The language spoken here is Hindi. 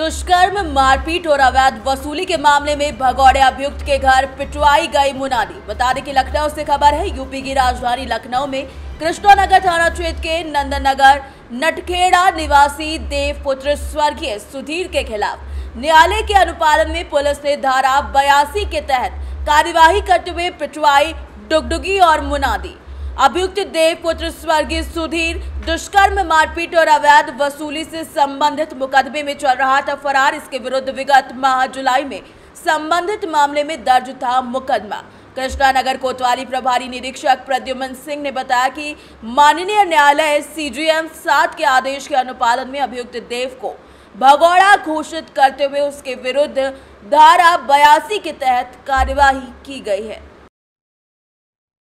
दुष्कर्म, मारपीट और अवैध वसूली के मामले में भगौड़े अभियुक्त के घर पिटवाई गई मुनादी। बता दें कि लखनऊ से खबर है, यूपी की राजधानी लखनऊ में कृष्णानगर थाना क्षेत्र के नंदननगर नटखेड़ा निवासी देव पुत्र स्वर्गीय सुधीर के खिलाफ न्यायालय के अनुपालन में पुलिस ने धारा 82 के तहत कार्यवाही करते हुए पिटवाई, डुगडुगी और मुनादी। अभियुक्त देव पुत्र स्वर्गीय सुधीर दुष्कर्म, मारपीट और अवैध वसूली से संबंधित मुकदमे में चल रहा था फरार। इसके विरुद्ध विगत माह जुलाई में संबंधित मामले में दर्ज था मुकदमा। कृष्णानगर कोतवाली प्रभारी निरीक्षक प्रद्युमन सिंह ने बताया कि माननीय न्यायालय CGM 7 के आदेश के अनुपालन में अभियुक्त देव को भगोड़ा घोषित करते हुए उसके विरुद्ध धारा 82 के तहत कार्यवाही की गई है।